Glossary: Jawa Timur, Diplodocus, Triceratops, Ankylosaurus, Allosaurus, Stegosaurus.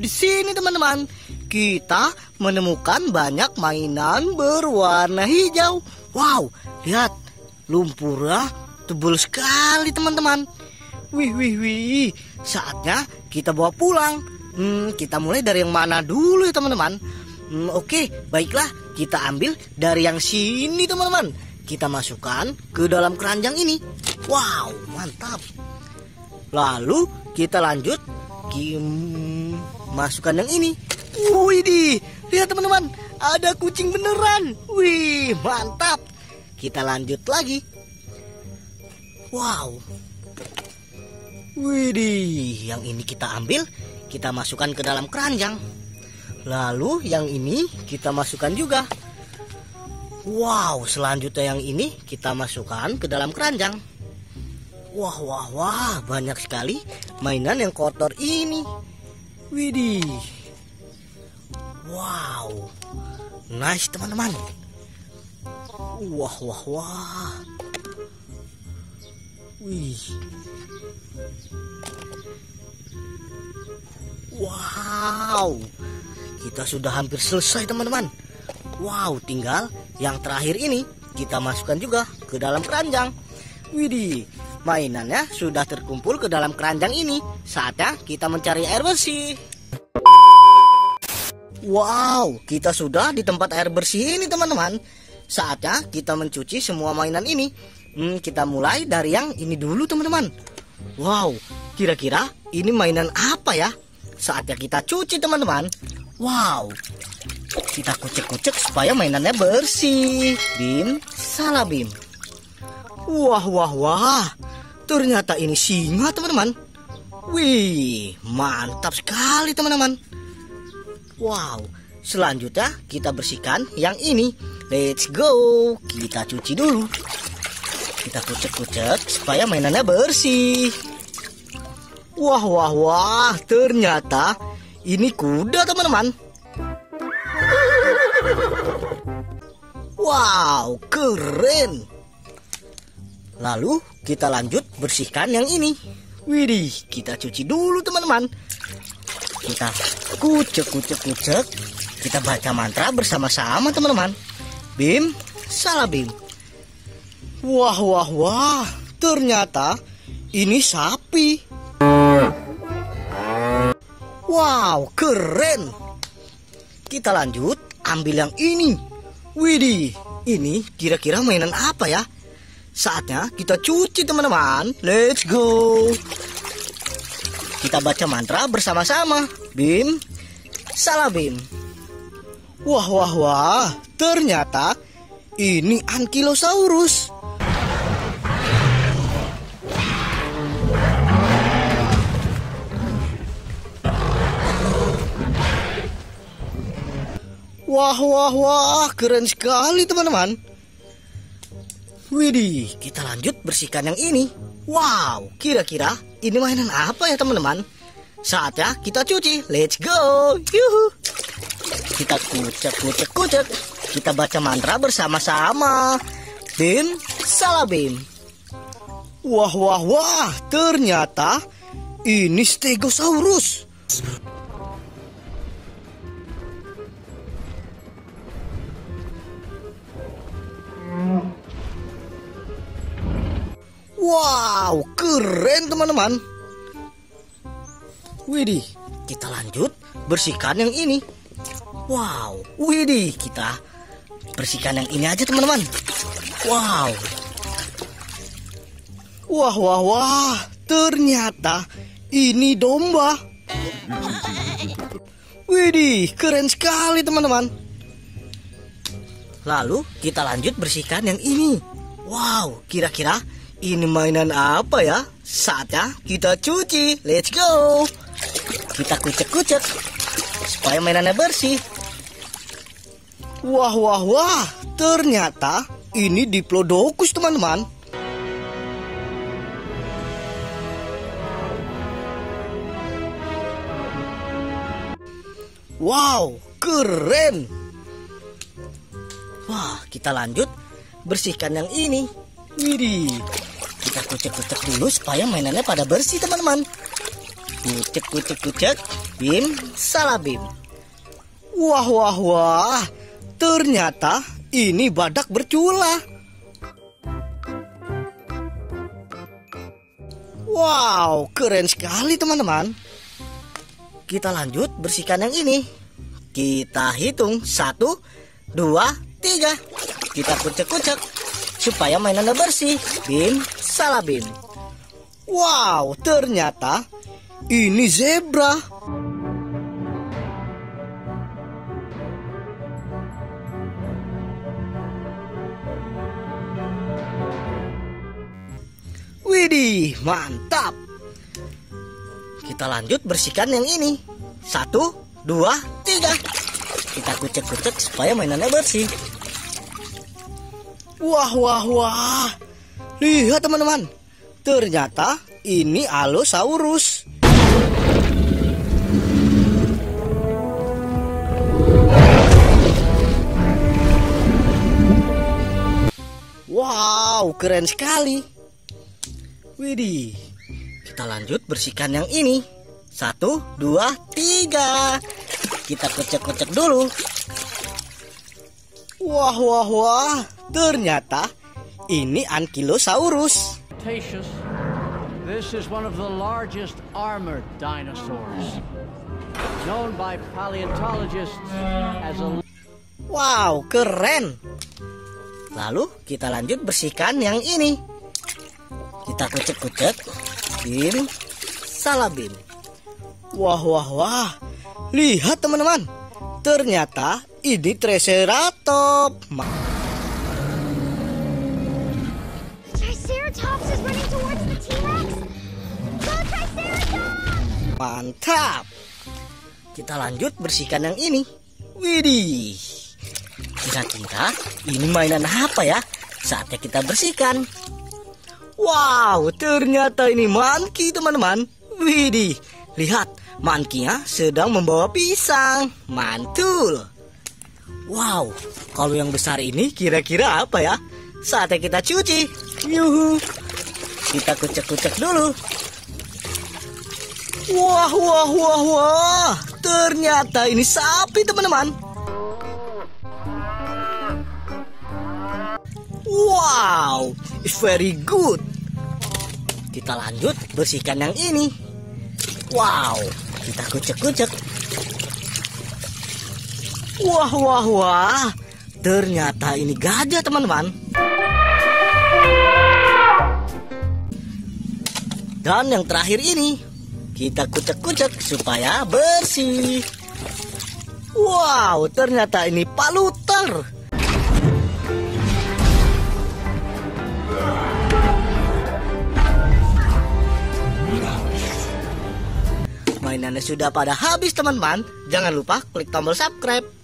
di sini teman-teman, kita menemukan banyak mainan berwarna hijau. Wow, lihat lumpurnya tebal sekali teman-teman. Wih, wih, wih, saatnya kita bawa pulang. Kita mulai dari yang mana dulu ya teman-teman? Oke, baiklah, kita ambil dari yang sini teman-teman. Kita masukkan ke dalam keranjang ini. Wow, mantap. Lalu kita lanjut, masukkan yang ini. Widih, lihat teman-teman, ada kucing beneran. Wih, mantap. Kita lanjut lagi. Wow. Widih, yang ini kita ambil, kita masukkan ke dalam keranjang. Lalu yang ini kita masukkan juga. Wow, selanjutnya yang ini kita masukkan ke dalam keranjang. Wah, wah, wah, banyak sekali mainan yang kotor ini. Widih. Wow, nice teman-teman. Wah, wah, wah. Wih. Wow, kita sudah hampir selesai teman-teman. Wow, tinggal yang terakhir ini kita masukkan juga ke dalam keranjang. Widih, mainannya sudah terkumpul ke dalam keranjang ini. Saatnya kita mencari air bersih. Wow, kita sudah di tempat air bersih ini teman-teman. Saatnya kita mencuci semua mainan ini. Kita mulai dari yang ini dulu teman-teman. Wow, kira-kira ini mainan apa ya? Saatnya kita cuci teman-teman. Wow, kita kucek-kucek supaya mainannya bersih. Bim, salah Bim. Wah, wah, wah, ternyata ini singa teman-teman. Wih, mantap sekali teman-teman. Wow, selanjutnya kita bersihkan yang ini. Let's go, kita cuci dulu. Kita kucek-kucek supaya mainannya bersih. Wah, wah, wah, ternyata ini kuda teman-teman. Wow, keren. Lalu kita lanjut bersihkan yang ini. Widih, kita cuci dulu teman-teman. Kita kucek-kucek-kucek. Kita baca mantra bersama-sama teman-teman. Bim, salah Bim. Wah, wah, wah, ternyata ini sapi. Wow, keren. Kita lanjut ambil yang ini. Widih, ini kira-kira mainan apa ya? Saatnya kita cuci teman-teman. Let's go. Kita baca mantra bersama-sama. Bim, salah Bim. Wah, wah, wah, ternyata ini Ankylosaurus. Wah, wah, wah, keren sekali teman-teman. Widih, kita lanjut bersihkan yang ini. Wow, kira-kira ini mainan apa ya teman-teman? Saatnya kita cuci. Let's go. Yuhu. Kita kucek-kucek-kucek. Kita baca mantra bersama-sama. Bim, salah Bim. Wah, wah, wah, ternyata ini Stegosaurus. Wow, keren teman-teman. Widih, kita lanjut bersihkan yang ini. Wow, widih, kita bersihkan yang ini aja teman-teman. Wow. Wah, wah, wah, ternyata ini domba. Widih, keren sekali teman-teman. Lalu kita lanjut bersihkan yang ini. Wow, kira-kira ini mainan apa ya? Saatnya kita cuci. Let's go. Kita kucek-kucek supaya mainannya bersih. Wah, wah, wah, ternyata ini Diplodocus teman-teman. Wow, keren. Wah, kita lanjut bersihkan yang ini. Widih, kita kucek-kucek dulu supaya mainannya pada bersih teman-teman. Kucek kucek kucek, bim salabim. Wah wah wah, ternyata ini badak bercula. Wow, keren sekali teman-teman. Kita lanjut bersihkan yang ini. Kita hitung 1, 2, 3. Kita kucek-kucek supaya mainannya bersih. Bim salabim. Wow, ternyata ini zebra. Widih, mantap. Kita lanjut bersihkan yang ini. 1, 2, 3. Kita kucek-kucek supaya mainannya bersih. Wah, wah, wah. Lihat teman-teman. Ternyata ini Allosaurus. Wow, keren sekali. Widih, kita lanjut bersihkan yang ini. 1, 2, 3. Kita kocek-kocek dulu. Wah, wah, wah. Ternyata ini Ankylosaurus. This is one of the largest armored dinosaurs, known by paleontologists as a... Wow, keren. Lalu kita lanjut bersihkan yang ini. Kita kucek-kucek. Bim salabim. Wah wah wah. Lihat teman-teman. Ternyata ini Triceratops. Mantap. Kita lanjut bersihkan yang ini. Widih. Kira-kira ini mainan apa ya? Saatnya kita bersihkan. Wow, ternyata ini monkey teman-teman. Widih. Lihat, monkey-nya sedang membawa pisang. Mantul. Wow, kalau yang besar ini kira-kira apa ya? Saatnya kita cuci. Yuhu. Kita kucek-kucek dulu. Wah, wah, wah, wah. Ternyata ini sapi, teman-teman. Wow, it's very good. Kita lanjut bersihkan yang ini. Wow, kita kucek-kucek. Wah, wah, wah. Ternyata ini gajah, teman-teman. Dan yang terakhir ini. Kita kucek-kucek supaya bersih. Wow, ternyata ini paluter. Mainannya sudah pada habis teman-teman. Jangan lupa klik tombol subscribe.